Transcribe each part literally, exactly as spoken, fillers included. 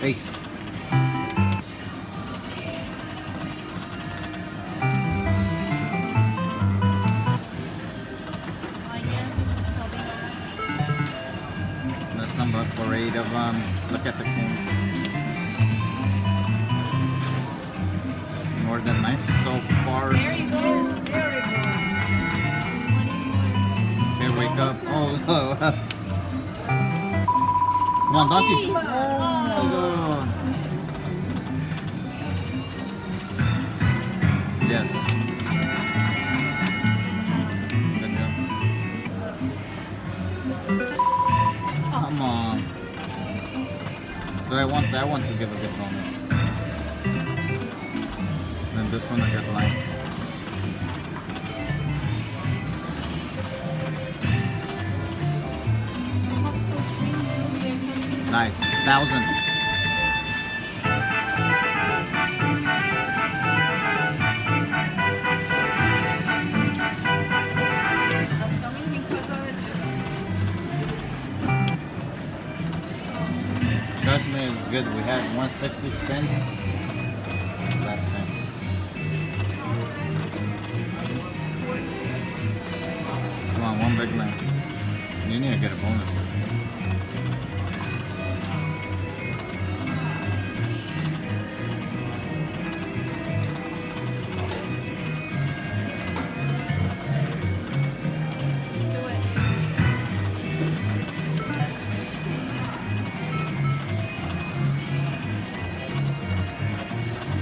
Peace. That's number forty-eight of um. Look at the coon. More than nice so far. There he goes. There he goes. Here we go. Oh, oh. Come on, donkey. Oh. Yes. Good job. Come on. Do I want that one to give a good bonus? Then this one I got light. Nice, thousand. Trust me, it's good. We had one sixty spins last time. Come on, one big man. You need to get a bonus.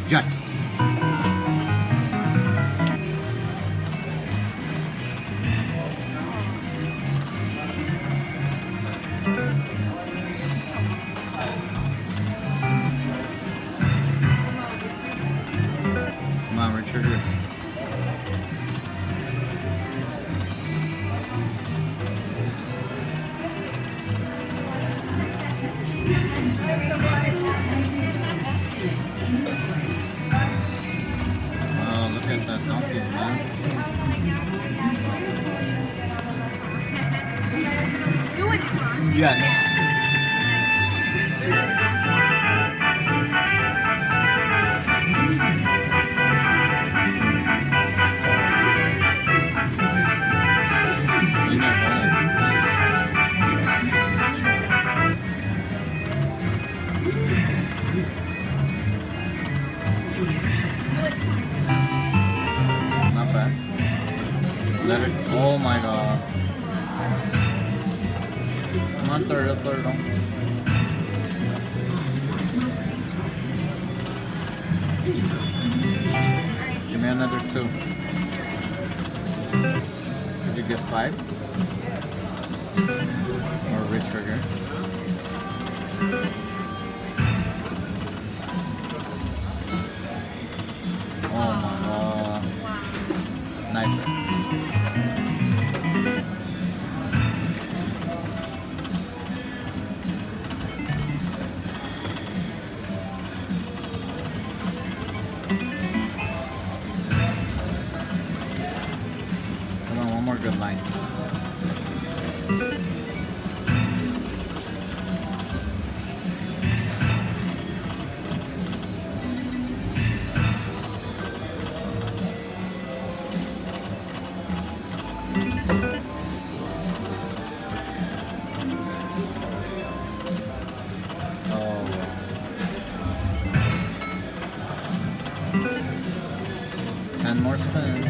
Jacks. Come on, Richard. Yes. Not bad. Let it. Oh my god. One third, a third one. Give me another two. Did you get five? Or re-trigger. Oh my god. Nice. Good line. Oh. Ten more spins.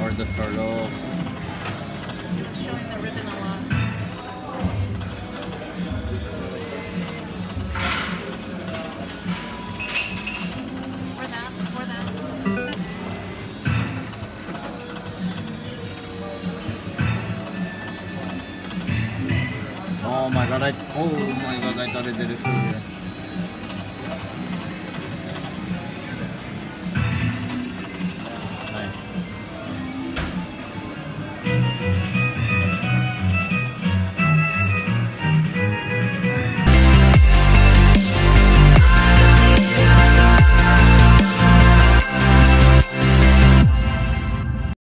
Or the turtle. It's showing the ribbon a lot. For that, for that. Oh my god, I oh my god, I thought I did it too here.